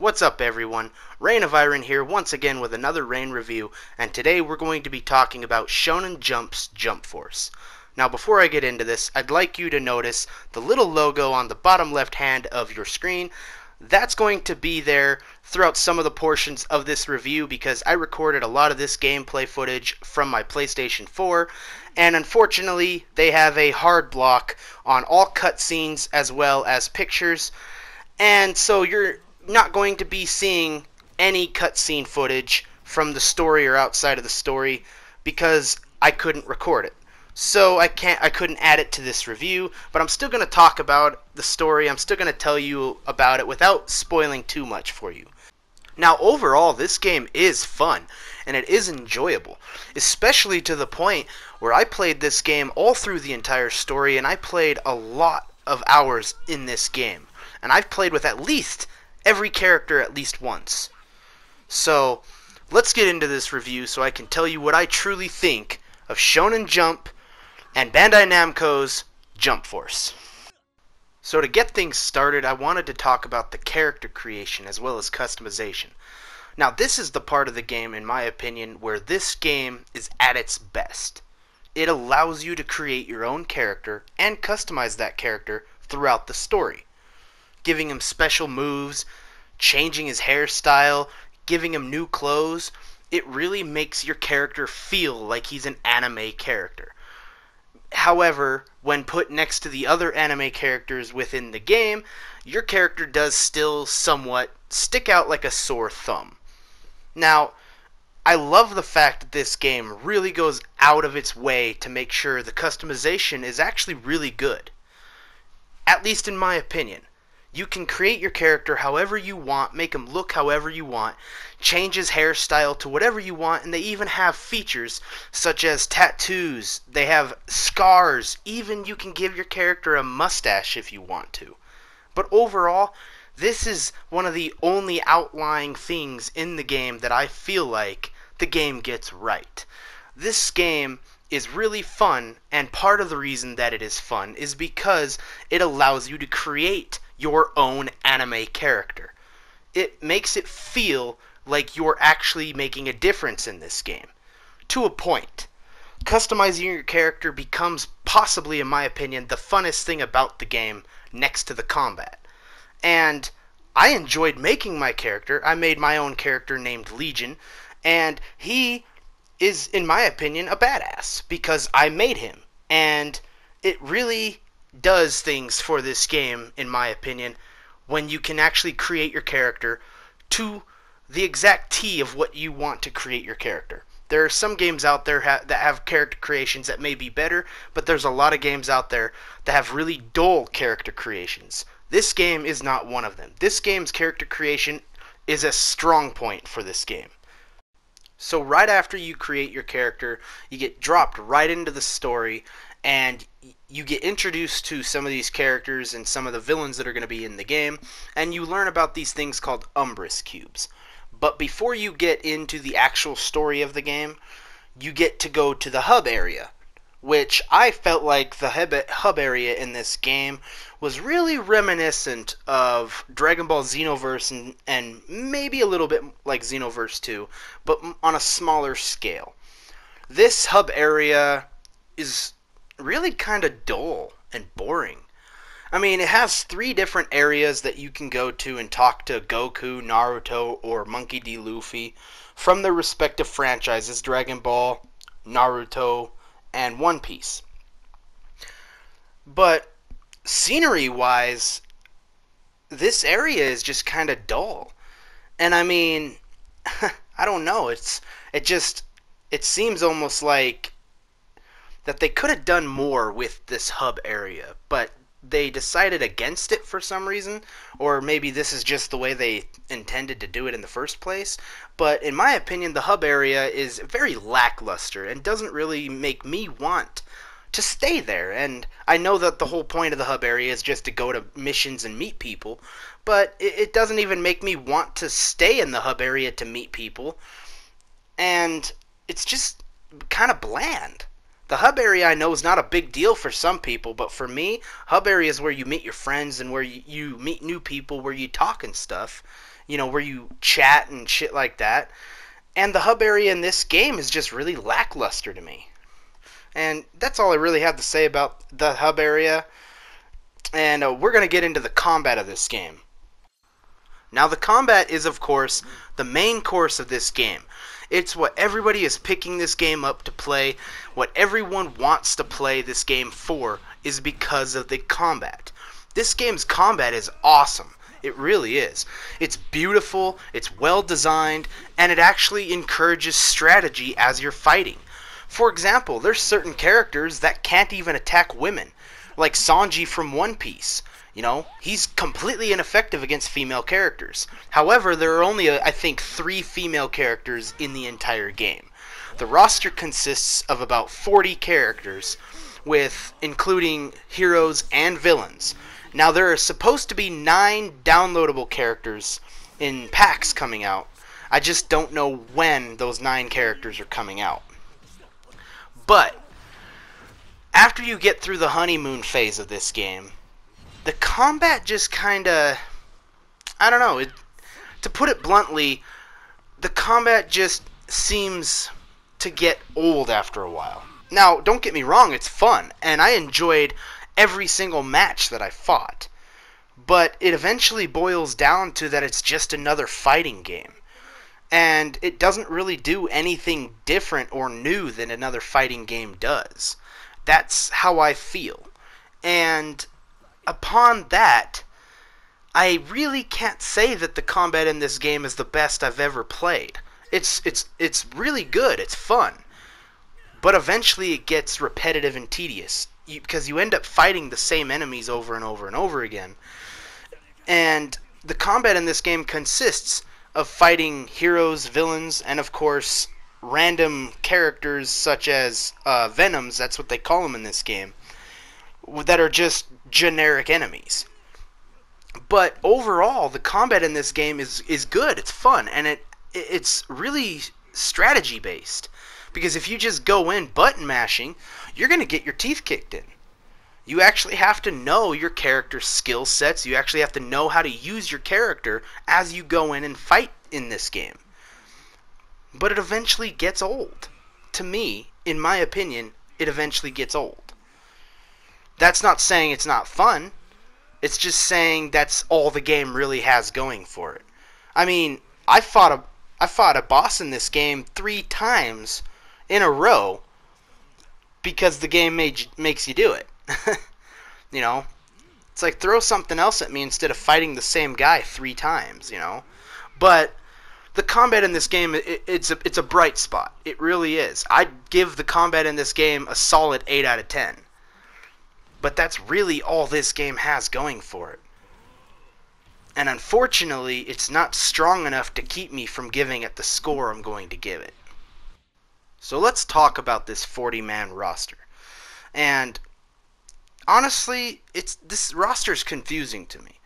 What's up everyone, Rain of Iron here once again with another Rain review, and today we're going to be talking about Shonen Jump's Jump Force. Now before I get into this, I'd like you to notice the little logo on the bottom left hand of your screen. That's going to be there throughout some of the portions of this review because I recorded a lot of this gameplay footage from my PlayStation 4, and unfortunately they have a hard block on all cutscenes as well as pictures, and so you're not going to be seeing any cutscene footage from the story or outside of the story because I couldn't record it. So I couldn't add it to this review, but I'm still going to talk about the story. I'm still going to tell you about it without spoiling too much for you. Now overall, this game is fun and it is enjoyable, especially to the point where I played this game all through the entire story, and I played a lot of hours in this game, and I've played with at least every character at least once. So let's get into this review so I can tell you what I truly think of Shonen Jump and Bandai Namco's Jump Force. So to get things started, I wanted to talk about the character creation as well as customization. Now this is the part of the game, in my opinion, where this game is at its best. It allows you to create your own character and customize that character throughout the story, giving him special moves, changing his hairstyle, giving him new clothes. It really makes your character feel like he's an anime character. However, when put next to the other anime characters within the game, your character does still somewhat stick out like a sore thumb. Now, I love the fact that this game really goes out of its way to make sure the customization is actually really good, at least in my opinion. You can create your character however you want, make him look however you want, change his hairstyle to whatever you want, and they even have features such as tattoos, they have scars, even you can give your character a mustache if you want to. But overall, this is one of the only outlying things in the game that I feel like the game gets right. This game is really fun, and part of the reason that it is fun is because it allows you to create your own anime character. It makes it feel like you're actually making a difference in this game, to a point. Customizing your character becomes possibly, in my opinion, the funnest thing about the game next to the combat. And I enjoyed making my character. I made my own character named Legion, and he is, in my opinion, a badass because I made him, and it really does things for this game, in my opinion, when you can actually create your character to the exact T of what you want to create your character. There are some games out there that have character creations that may be better, but there's a lot of games out there that have really dull character creations. This game is not one of them. This game's character creation is a strong point for this game. So right after you create your character, you get dropped right into the story, and you get introduced to some of these characters and some of the villains that are going to be in the game, and you learn about these things called Umbras Cubes. But before you get into the actual story of the game, you get to go to the hub area, which I felt like the hub area in this game was really reminiscent of Dragon Ball Xenoverse and maybe a little bit like Xenoverse 2, but on a smaller scale. This hub area is really kind of dull and boring. I mean, it has three different areas that you can go to and talk to Goku, Naruto, or Monkey D. Luffy from their respective franchises, Dragon Ball, Naruto, and One Piece. But scenery-wise, this area is just kind of dull. And I mean, I don't know. It seems almost like that they could have done more with this hub area, but they decided against it for some reason, or maybe this is just the way they intended to do it in the first place. But in my opinion, the hub area is very lackluster and doesn't really make me want to stay there. And I know that the whole point of the hub area is just to go to missions and meet people, but it doesn't even make me want to stay in the hub area to meet people, and it's just kind of bland. The hub area, I know, is not a big deal for some people, but for me, hub area is where you meet your friends and where you meet new people, where you talk and stuff. you know, where you chat and shit like that. And the hub area in this game is just really lackluster to me. And that's all I really have to say about the hub area. And we're going to get into the combat of this game. Now, the combat is, of course, the main course of this game. It's what everybody is picking this game up to play. What everyone wants to play this game for is because of the combat. This game's combat is awesome. It really is. It's beautiful, it's well designed, and it actually encourages strategy as you're fighting. For example, there's certain characters that can't even attack women, like Sanji from One Piece. You know, he's completely ineffective against female characters. However, there are only, I think, 3 female characters in the entire game. The roster consists of about 40 characters, with including heroes and villains. Now, there are supposed to be 9 downloadable characters in packs coming out. I just don't know when those 9 characters are coming out. But after you get through the honeymoon phase of this game, the combat just kind of, I don't know, to put it bluntly, the combat just seems to get old after a while. Now, don't get me wrong, it's fun, and I enjoyed every single match that I fought, but it eventually boils down to that it's just another fighting game, and it doesn't really do anything different or new than another fighting game does. That's how I feel, and upon that, I really can't say that the combat in this game is the best I've ever played. It's really good, it's fun, but eventually it gets repetitive and tedious, because you end up fighting the same enemies over and over and over again. And the combat in this game consists of fighting heroes, villains, and of course random characters such as Venoms, that's what they call them in this game, that are just generic enemies. But overall, the combat in this game is good, it's fun, and it's really strategy based. Because if you just go in button mashing, you're going to get your teeth kicked in. You actually have to know your character's skill sets. You actually have to know how to use your character as you go in and fight in this game. But it eventually gets old. To me, in my opinion, it eventually gets old. That's not saying it's not fun. It's just saying that's all the game really has going for it. I mean, I fought a boss in this game 3 times in a row because the game makes you do it. You know, it's like, throw something else at me instead of fighting the same guy 3 times, you know. But the combat in this game, it's a bright spot. It really is. I'd give the combat in this game a solid 8 out of 10. But that's really all this game has going for it. And unfortunately, it's not strong enough to keep me from giving it the score I'm going to give it. So let's talk about this 40-man roster. And honestly, this roster's confusing to me,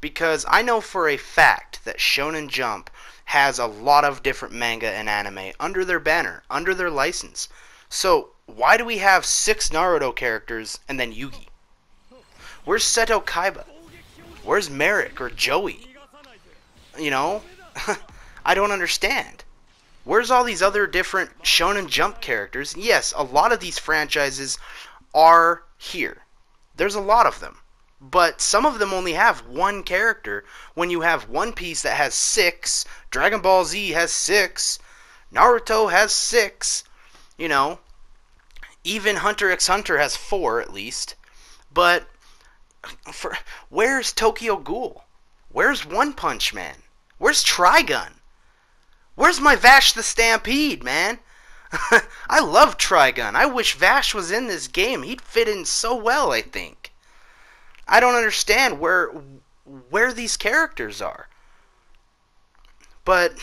because I know for a fact that Shonen Jump has a lot of different manga and anime under their banner, under their license. So why do we have 6 Naruto characters and then Yugi? Where's Seto Kaiba? Where's Merrick or Joey? You know, I don't understand. Where's all these other different Shonen Jump characters? Yes, a lot of these franchises are here. There's a lot of them. But some of them only have 1 character, when you have One Piece that has 6, Dragon Ball Z has 6, Naruto has 6, you know. Even Hunter x Hunter has 4 at least. But where's Tokyo Ghoul? Where's One Punch Man? Where's Trigun? Where's my Vash the Stampede, man? I love Trigun. I wish Vash was in this game. He'd fit in so well, I think. I don't understand where these characters are. But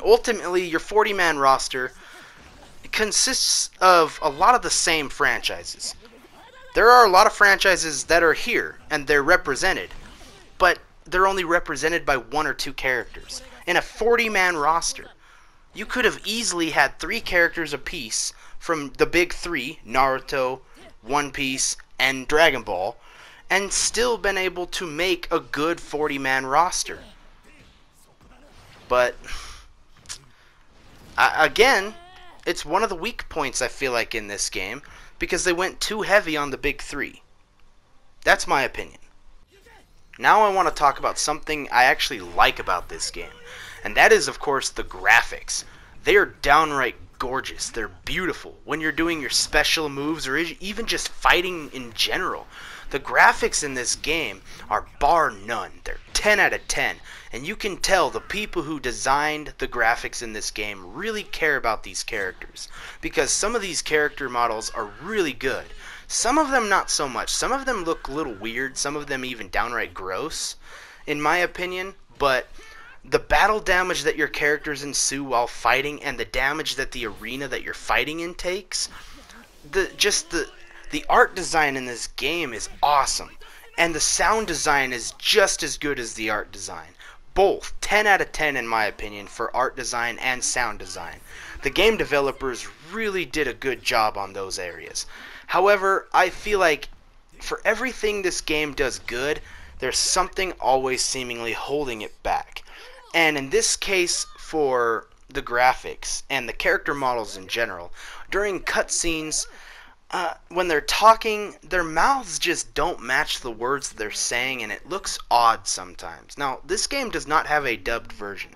ultimately, your 40-man roster consists of a lot of the same franchises. There are a lot of franchises that are here, and they're represented, but they're only represented by 1 or 2 characters. In a 40-man roster, you could have easily had 3 characters apiece from the big 3, Naruto, One Piece, and Dragon Ball, and still been able to make a good 40-man roster. But again, it's one of the weak points I feel like in this game, because they went too heavy on the big three. That's my opinion. Now I want to talk about something I actually like about this game, and that is, of course, the graphics. They are downright gorgeous. They're beautiful. When you're doing your special moves or even just fighting in general, the graphics in this game are bar none. They're 10 out of 10, and you can tell the people who designed the graphics in this game really care about these characters, because some of these character models are really good. Some of them not so much. Some of them look a little weird. Some of them even downright gross, in my opinion. But the battle damage that your characters ensue while fighting, and the damage that the arena that you're fighting in takes, the art design in this game is awesome. And the sound design is just as good as the art design. Both 10 out of 10 in my opinion for art design and sound design. The game developers really did a good job on those areas. However, I feel like for everything this game does good, there's something always seemingly holding it back. And in this case, for the graphics and the character models in general, during cutscenes, when they're talking, their mouths just don't match the words they're saying, and it looks odd sometimes. Now, this game does not have a dubbed version,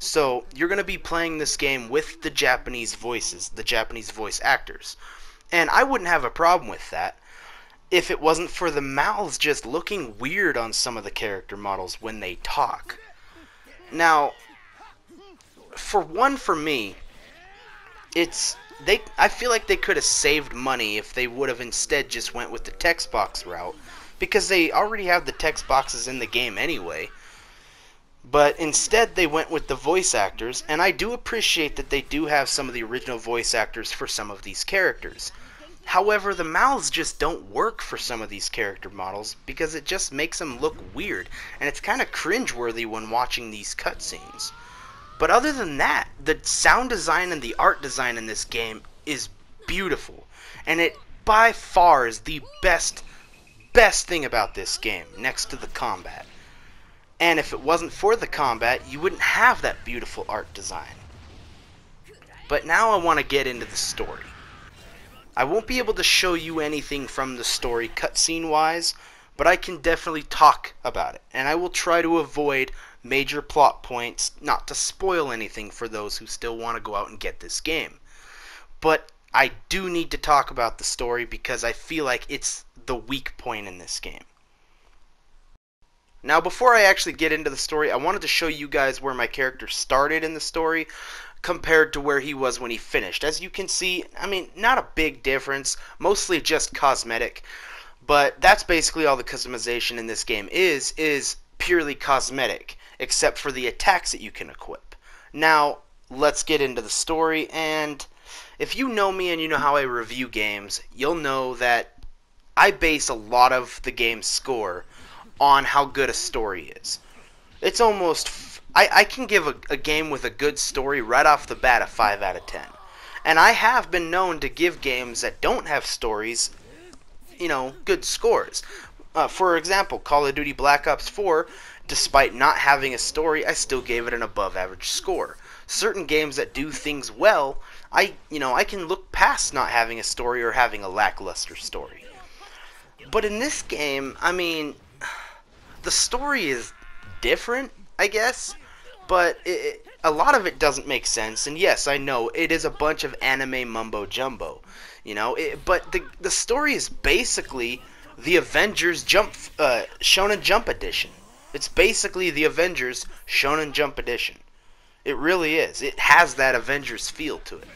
so you're going to be playing this game with the Japanese voices, the Japanese voice actors. And I wouldn't have a problem with that if it wasn't for the mouths just looking weird on some of the character models when they talk. Now, for me, I feel like they could have saved money if they would have instead just went with the text box route, because they already have the text boxes in the game anyway. But instead they went with the voice actors, and I do appreciate that they do have some of the original voice actors for some of these characters. However, the mouths just don't work for some of these character models, because it just makes them look weird, and it's kind of cringeworthy when watching these cutscenes. But other than that, the sound design and the art design in this game is beautiful, and it by far is the best thing about this game, next to the combat. And if it wasn't for the combat, you wouldn't have that beautiful art design. But now I want to get into the story. I won't be able to show you anything from the story cutscene-wise, but I can definitely talk about it. And I will try to avoid major plot points, not to spoil anything for those who still want to go out and get this game. But I do need to talk about the story, because I feel like it's the weak point in this game. Now, before I actually get into the story, I wanted to show you guys where my character started in the story compared to where he was when he finished. As you can see, I mean, not a big difference, mostly just cosmetic, but that's basically all the customization in this game is purely cosmetic, except for the attacks that you can equip. Now, let's get into the story, and if you know me and you know how I review games, you'll know that I base a lot of the game's score on how good a story is. It's almost, I can give a game with a good story right off the bat a 5 out of 10. And I have been known to give games that don't have stories, you know, good scores. For example, Call of Duty Black Ops 4, despite not having a story, I still gave it an above average score. Certain games that do things well, I can look past not having a story or having a lackluster story. But in this game, I mean, the story is different, I guess, but a lot of it doesn't make sense. And yes, I know, it is a bunch of anime mumbo-jumbo, you know, but the story is basically the Avengers Shonen Jump Edition. It's basically the Avengers Shonen Jump Edition. It really is. It has that Avengers feel to it.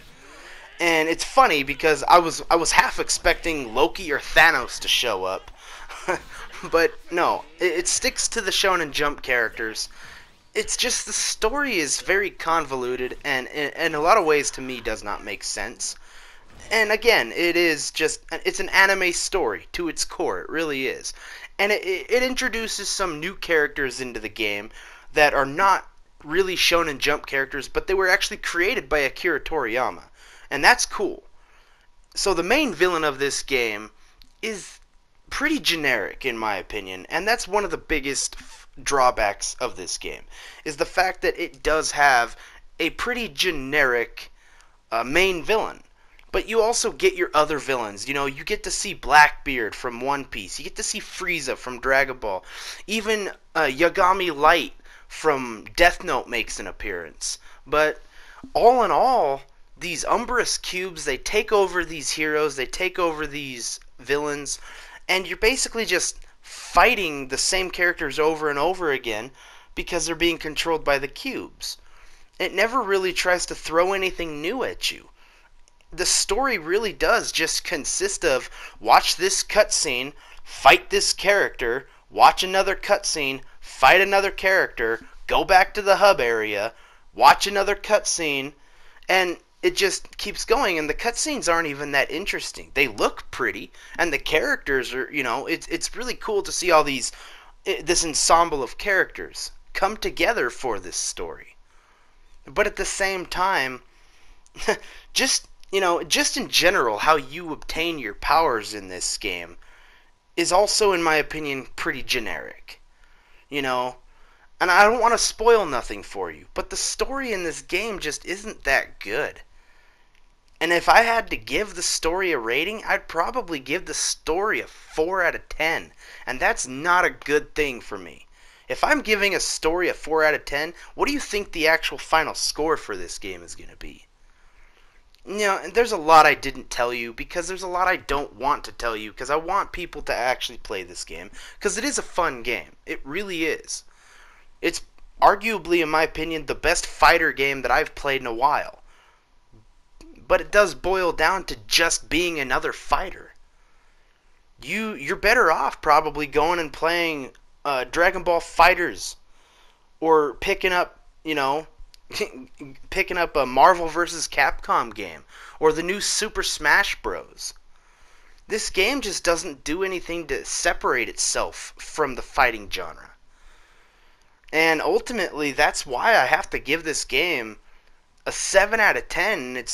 And it's funny, because I was half expecting Loki or Thanos to show up, but no, it sticks to the Shonen Jump characters. It's just the story is very convoluted, and in a lot of ways, to me, does not make sense. And again, it's an anime story to its core. It really is. And it introduces some new characters into the game that are not really Shonen Jump characters, but they were actually created by Akira Toriyama. And that's cool. So the main villain of this game is pretty generic, in my opinion, and that's one of the biggest drawbacks of this game is the fact that it does have a pretty generic main villain. But you also get your other villains. You know, you get to see Blackbeard from One Piece. You get to see Frieza from Dragon Ball. Even Yagami Light from Death Note makes an appearance. But all in all, these Umbras Cubes, they take over these heroes. They take over these villains. And you're basically just fighting the same characters over and over again because they're being controlled by the cubes. It never really tries to throw anything new at you. The story really does just consist of watch this cutscene, fight this character, watch another cutscene, fight another character, go back to the hub area, watch another cutscene, and it just keeps going. And the cutscenes aren't even that interesting. They look pretty, and the characters are, you know, it's really cool to see all these, this ensemble of characters come together for this story. But at the same time, just, you know, just in general, how you obtain your powers in this game is also, in my opinion, pretty generic. You know, and I don't want to spoil nothing for you, but the story in this game just isn't that good. And if I had to give the story a rating, I'd probably give the story a 4 out of 10. And that's not a good thing for me. If I'm giving a story a 4 out of 10, what do you think the actual final score for this game is going to be? You know, there's a lot I didn't tell you because there's a lot I don't want to tell you because I want people to actually play this game because it is a fun game. It really is. It's arguably, in my opinion, the best fighter game that I've played in a while. But it does boil down to just being another fighter. You're better off probably going and playing Dragon Ball FighterZ or picking up, you know, picking up a Marvel vs. Capcom game or the new Super Smash Bros. This game just doesn't do anything to separate itself from the fighting genre. And ultimately, that's why I have to give this game a 7 out of 10.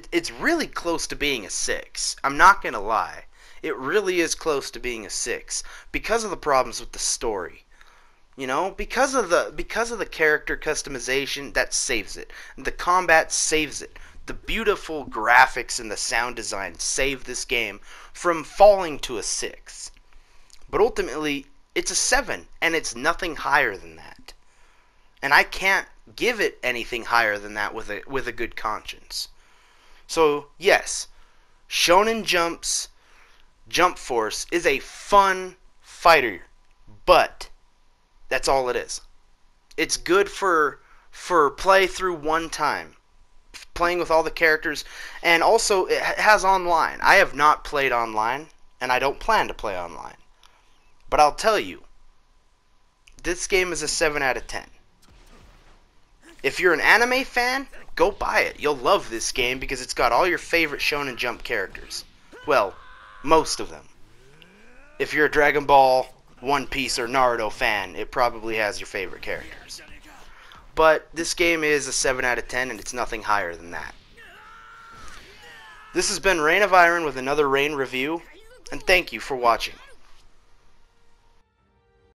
It's really close to being a 6. I'm not going to lie. It really is close to being a 6 because of the problems with the story. You know, because of the character customization, that saves it. The combat saves it. The beautiful graphics and the sound design save this game from falling to a 6. But ultimately, it's a 7, and it's nothing higher than that. And I can't give it anything higher than that with a good conscience. So, yes, Shonen Jump's Jump Force is a fun fighter, but that's all it is. It's good for play through one time, playing with all the characters, and also it has online. I have not played online, and I don't plan to play online. But I'll tell you, this game is a 7 out of 10. If you're an anime fan, go buy it. You'll love this game because it's got all your favorite Shonen Jump characters. Well, most of them. If you're a Dragon Ball, One Piece, or Naruto fan, it probably has your favorite characters. But this game is a 7 out of 10, and it's nothing higher than that. This has been Rain of Iron with another Rain review, and thank you for watching.